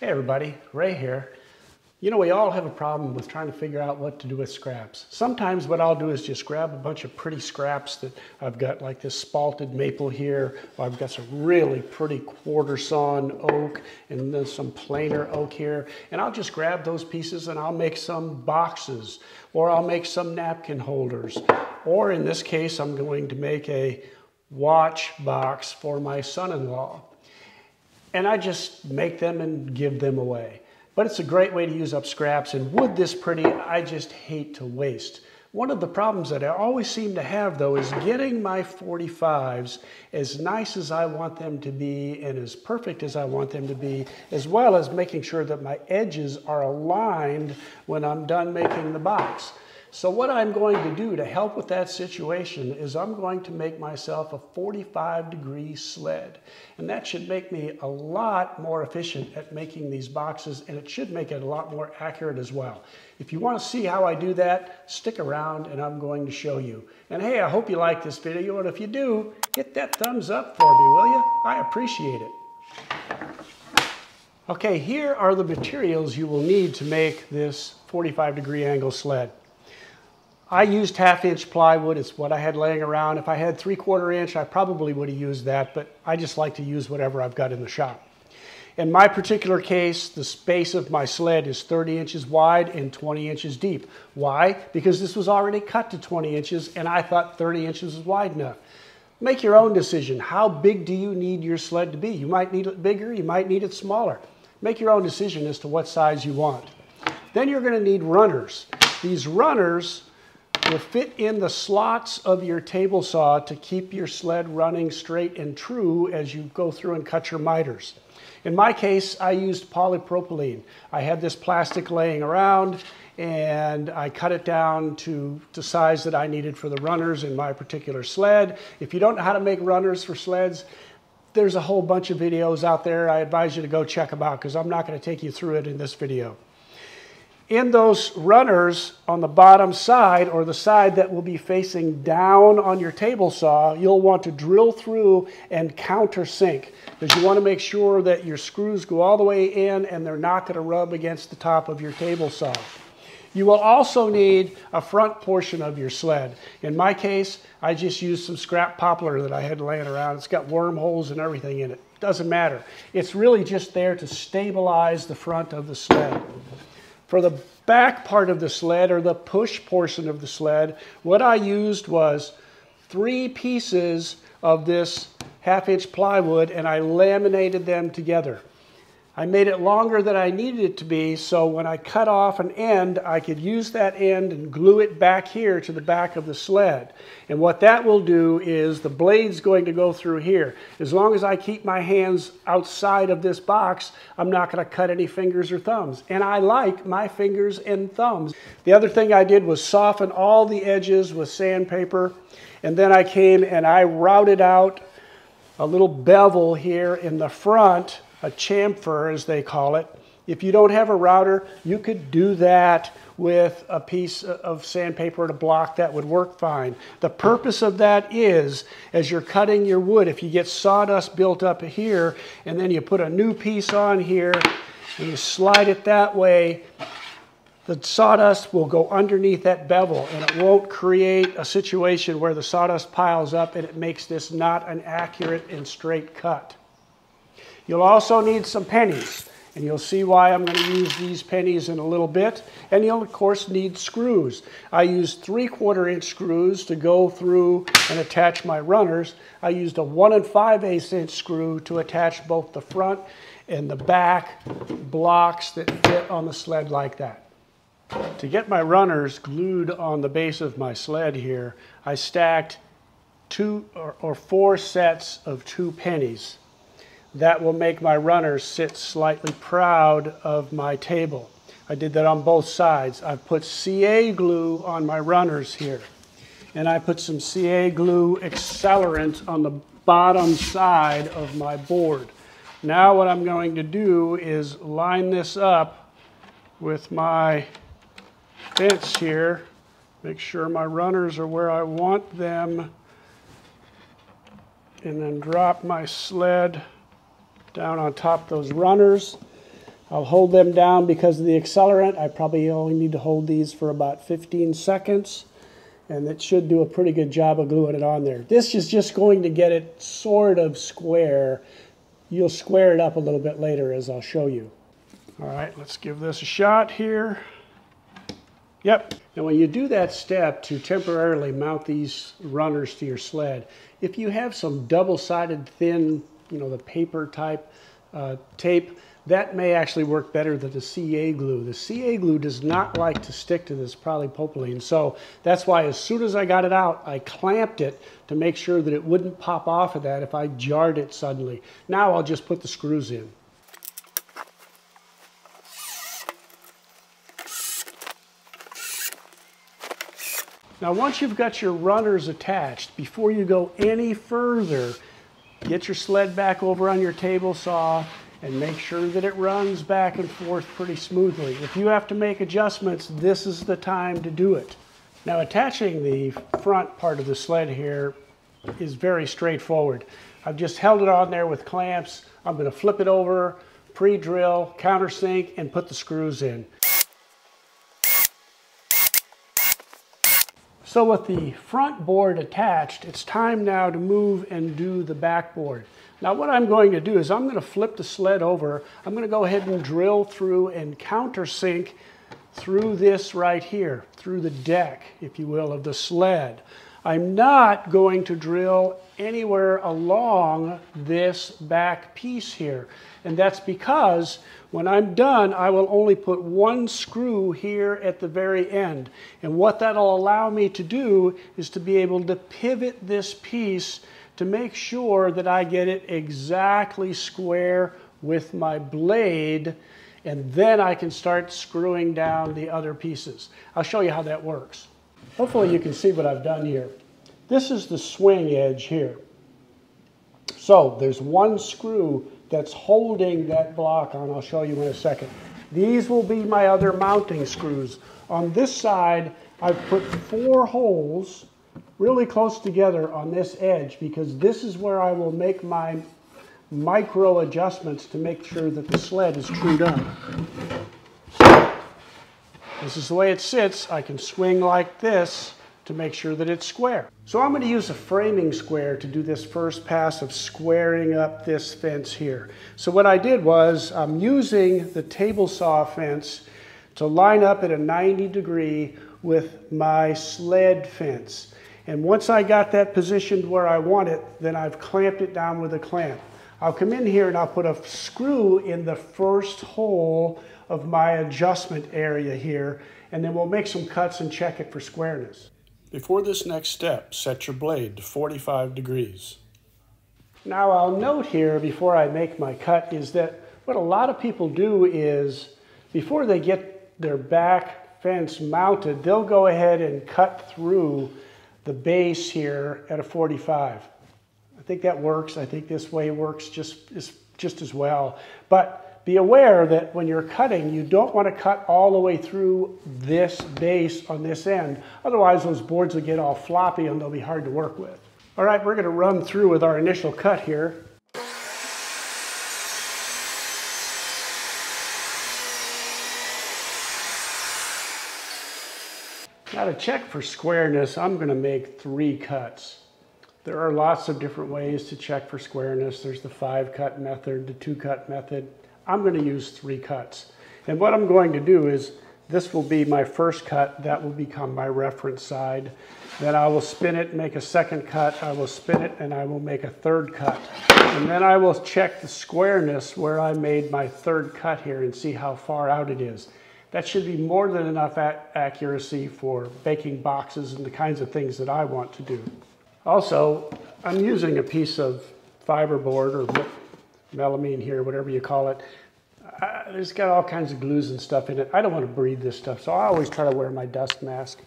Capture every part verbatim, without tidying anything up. Hey everybody, Ray here. You know, we all have a problem with trying to figure out what to do with scraps. Sometimes what I'll do is just grab a bunch of pretty scraps that I've got, like this spalted maple here, or I've got some really pretty quarter sawn oak, and then some planer oak here, and I'll just grab those pieces and I'll make some boxes, or I'll make some napkin holders, or in this case I'm going to make a watch box for my son-in-law. And I just make them and give them away. But it's a great way to use up scraps, and wood this pretty, I just hate to waste. One of the problems that I always seem to have though is getting my forty-fives as nice as I want them to be and as perfect as I want them to be, as well as making sure that my edges are aligned when I'm done making the box. So what I'm going to do to help with that situation is I'm going to make myself a forty-five degree sled. And that should make me a lot more efficient at making these boxes, and it should make it a lot more accurate as well. If you want to see how I do that, stick around and I'm going to show you. And hey, I hope you like this video, and if you do, hit that thumbs up for me, will you? I appreciate it. Okay, here are the materials you will need to make this forty-five degree angle sled. I used half inch plywood, it's what I had laying around. If I had three quarter inch, I probably would have used that, but I just like to use whatever I've got in the shop. In my particular case, the space of my sled is thirty inches wide and twenty inches deep. Why? Because this was already cut to twenty inches and I thought thirty inches was wide enough. Make your own decision. How big do you need your sled to be? You might need it bigger, you might need it smaller. Make your own decision as to what size you want. Then you're going to need runners. These runners will fit in the slots of your table saw to keep your sled running straight and true as you go through and cut your miters. In my case, I used polypropylene. I had this plastic laying around and I cut it down to the size that I needed for the runners in my particular sled. If you don't know how to make runners for sleds, there's a whole bunch of videos out there. I advise you to go check them out because I'm not going to take you through it in this video. In those runners on the bottom side, or the side that will be facing down on your table saw, you'll want to drill through and countersink, because you want to make sure that your screws go all the way in and they're not going to rub against the top of your table saw. You will also need a front portion of your sled. In my case, I just used some scrap poplar that I had laying around. It's got wormholes and everything in it. Doesn't matter. It's really just there to stabilize the front of the sled. For the back part of the sled, or the push portion of the sled, what I used was three pieces of this half-inch plywood, and I laminated them together. I made it longer than I needed it to be, so when I cut off an end, I could use that end and glue it back here to the back of the sled. And what that will do is the blade's going to go through here. As long as I keep my hands outside of this box, I'm not going to cut any fingers or thumbs. And I like my fingers and thumbs. The other thing I did was soften all the edges with sandpaper, and then I came and I routed out a little bevel here in the front, a chamfer as they call it. If you don't have a router, you could do that with a piece of sandpaper and a block. That would work fine. The purpose of that is, as you're cutting your wood, if you get sawdust built up here and then you put a new piece on here and you slide it that way, the sawdust will go underneath that bevel and it won't create a situation where the sawdust piles up and it makes this not an accurate and straight cut. You'll also need some pennies, and you'll see why I'm going to use these pennies in a little bit. And you'll, of course, need screws. I used three quarter inch screws to go through and attach my runners. I used a one and five eighths inch screw to attach both the front and the back blocks that fit on the sled like that. To get my runners glued on the base of my sled here, I stacked two or, or four sets of two pennies. That will make my runners sit slightly proud of my table. I did that on both sides. I put C A glue on my runners here. And I put some C A glue accelerant on the bottom side of my board. Now what I'm going to do is line this up with my fence here. Make sure my runners are where I want them. And then drop my sled down on top of those runners. I'll hold them down because of the accelerant. I probably only need to hold these for about fifteen seconds, and it should do a pretty good job of gluing it on there. This is just going to get it sort of square. You'll square it up a little bit later, as I'll show you. All right, let's give this a shot here. Yep. Now when you do that step to temporarily mount these runners to your sled, if you have some double-sided thin, you know, the paper type uh, tape, that may actually work better than the C A glue. The C A glue does not like to stick to this polypropylene, so that's why as soon as I got it out, I clamped it to make sure that it wouldn't pop off of that if I jarred it suddenly. Now I'll just put the screws in. Now once you've got your runners attached, before you go any further, get your sled back over on your table saw and make sure that it runs back and forth pretty smoothly. If you have to make adjustments, this is the time to do it. Now attaching the front part of the sled here is very straightforward. I've just held it on there with clamps. I'm going to flip it over, pre-drill, countersink, and put the screws in. So with the front board attached, it's time now to move and do the back board. Now what I'm going to do is I'm going to flip the sled over. I'm going to go ahead and drill through and countersink through this right here, through the deck, if you will, of the sled. I'm not going to drill anywhere along this back piece here. And that's because when I'm done, I will only put one screw here at the very end. And what that'll allow me to do is to be able to pivot this piece to make sure that I get it exactly square with my blade. And then I can start screwing down the other pieces. I'll show you how that works. Hopefully you can see what I've done here. This is the swing edge here. So there's one screw that's holding that block on. I'll show you in a second. These will be my other mounting screws. On this side, I've put four holes really close together on this edge because this is where I will make my micro adjustments to make sure that the sled is trued up. This is the way it sits. I can swing like this to make sure that it's square. So I'm going to use a framing square to do this first pass of squaring up this fence here. So what I did was I'm using the table saw fence to line up at a ninety degree with my sled fence. And once I got that positioned where I want it, then I've clamped it down with a clamp. I'll come in here and I'll put a screw in the first hole of my adjustment area here, and then we'll make some cuts and check it for squareness. Before this next step, set your blade to forty-five degrees. Now I'll note here before I make my cut is that what a lot of people do is before they get their back fence mounted, they'll go ahead and cut through the base here at a forty-five. I think that works. I think this way works just, just as well. But be aware that when you're cutting, you don't want to cut all the way through this base on this end. Otherwise, those boards will get all floppy and they'll be hard to work with. All right, we're going to run through with our initial cut here. Now to check for squareness, I'm going to make three cuts. There are lots of different ways to check for squareness. There's the five cut method, the two cut method. I'm going to use three cuts. And what I'm going to do is this will be my first cut. That will become my reference side. Then I will spin it, make a second cut. I will spin it, and I will make a third cut. And then I will check the squareness where I made my third cut here and see how far out it is. That should be more than enough accuracy for baking boxes and the kinds of things that I want to do. Also, I'm using a piece of fiberboard or melamine here, whatever you call it. Uh, it's got all kinds of glues and stuff in it. I don't want to breathe this stuff, so I always try to wear my dust mask.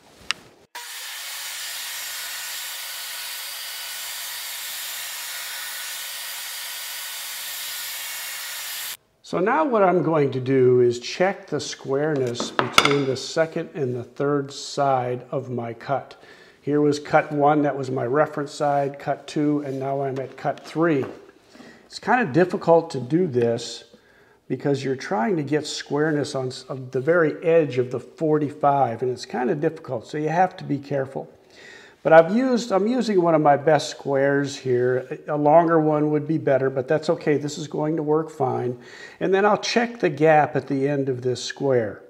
So now what I'm going to do is check the squareness between the second and the third side of my cut. Here was cut one, that was my reference side, cut two, and now I'm at cut three. It's kind of difficult to do this because you're trying to get squareness on the very edge of the forty-five, and it's kind of difficult, so you have to be careful. But I've used, I'm using one of my best squares here. A longer one would be better, but that's okay. This is going to work fine. And then I'll check the gap at the end of this square.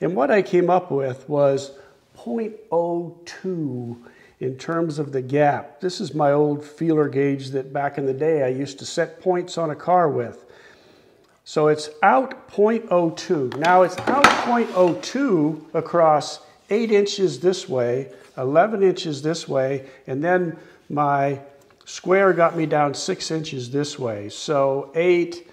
And what I came up with was zero point zero two in terms of the gap. This is my old feeler gauge that back in the day I used to set points on a car with. So it's out zero point zero two. Now it's out zero point zero two across eight inches this way, eleven inches this way, and then my square got me down six inches this way. So eight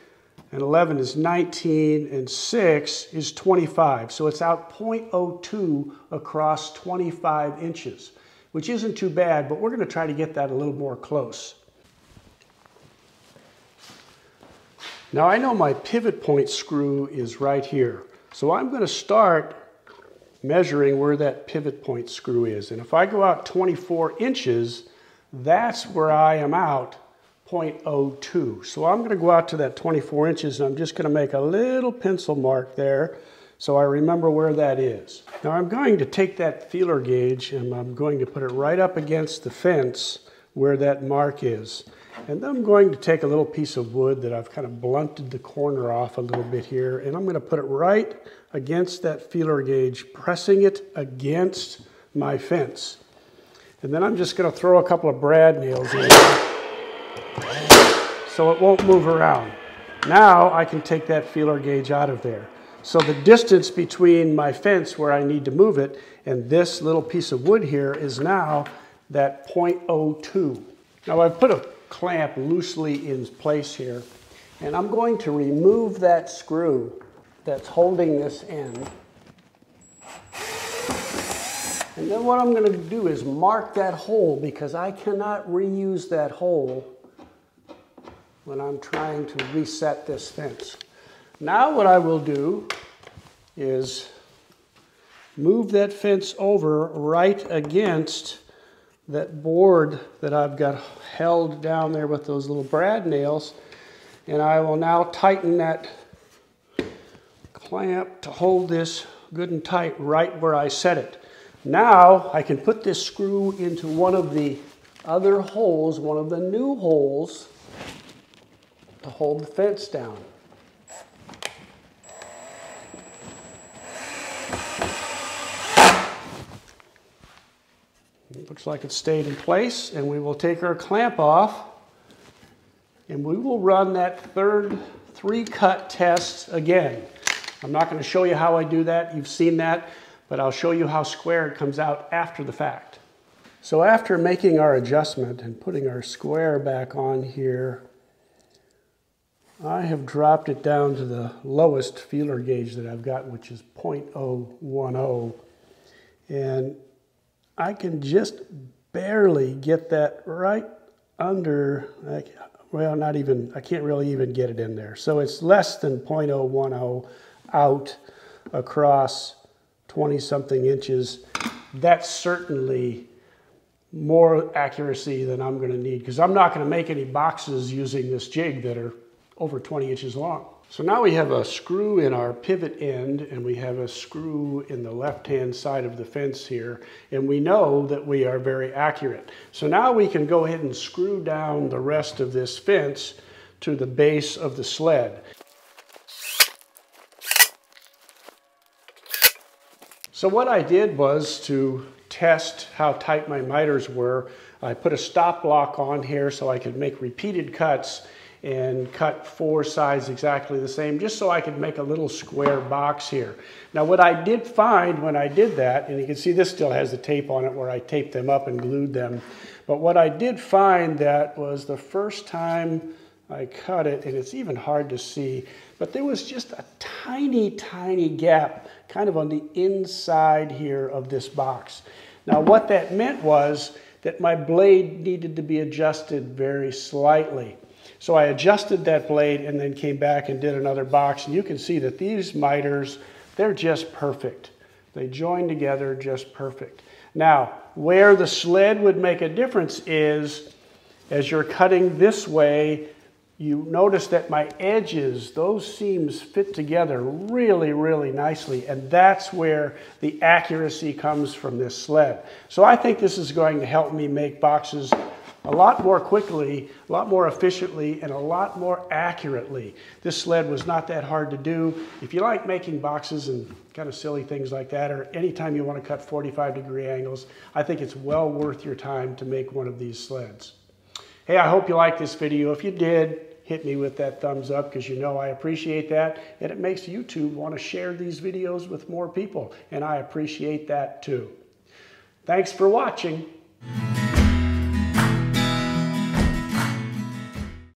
and eleven is nineteen and six is twenty-five. So it's out zero point zero two across twenty-five inches, which isn't too bad, but we're going to try to get that a little more close. Now I know my pivot point screw is right here. So I'm going to start measuring where that pivot point screw is. And if I go out twenty-four inches, that's where I am out zero point zero two. So I'm gonna go out to that twenty-four inches, and I'm just gonna make a little pencil mark there so I remember where that is. Now I'm going to take that feeler gauge and I'm going to put it right up against the fence where that mark is. And then I'm going to take a little piece of wood that I've kind of blunted the corner off a little bit here, and I'm going to put it right against that feeler gauge, pressing it against my fence. And then I'm just going to throw a couple of brad nails in so it won't move around. Now I can take that feeler gauge out of there. So the distance between my fence where I need to move it and this little piece of wood here is now that zero point zero two. Now I've put a clamp loosely in place here, and I'm going to remove that screw that's holding this end. And then what I'm going to do is mark that hole, because I cannot reuse that hole when I'm trying to reset this fence. Now what I will do is move that fence over right against that board that I've got held down there with those little brad nails, and I will now tighten that clamp to hold this good and tight right where I set it. Now I can put this screw into one of the other holes, one of the new holes, to hold the fence down. Looks like it stayed in place, and we will take our clamp off and we will run that third three-cut test again. I'm not going to show you how I do that, you've seen that, but I'll show you how square it comes out after the fact. So after making our adjustment and putting our square back on here, I have dropped it down to the lowest feeler gauge that I've got, which is zero point zero one zero, and I can just barely get that right under, well, not even, I can't really even get it in there. So it's less than zero point zero one zero out across twenty-something inches. That's certainly more accuracy than I'm going to need, because I'm not going to make any boxes using this jig that are over twenty inches long. So now we have a screw in our pivot end, and we have a screw in the left-hand side of the fence here, and we know that we are very accurate. So now we can go ahead and screw down the rest of this fence to the base of the sled. So what I did was to test how tight my miters were. I put a stop block on here so I could make repeated cuts and cut four sides exactly the same, just so I could make a little square box here. Now what I did find when I did that, and you can see this still has the tape on it where I taped them up and glued them, but what I did find that was the first time I cut it, and it's even hard to see, but there was just a tiny, tiny gap kind of on the inside here of this box. Now what that meant was that my blade needed to be adjusted very slightly. So I adjusted that blade and then came back and did another box. And you can see that these miters, they're just perfect. They join together just perfect. Now, where the sled would make a difference is as you're cutting this way, you notice that my edges, those seams fit together really, really nicely, and that's where the accuracy comes from this sled. So I think this is going to help me make boxes a lot more quickly, a lot more efficiently, and a lot more accurately. This sled was not that hard to do. If you like making boxes and kind of silly things like that, or anytime you want to cut forty-five degree angles, I think it's well worth your time to make one of these sleds. Hey, I hope you liked this video. If you did, hit me with that thumbs up, because you know I appreciate that, and it makes YouTube want to share these videos with more people, and I appreciate that too. Thanks for watching.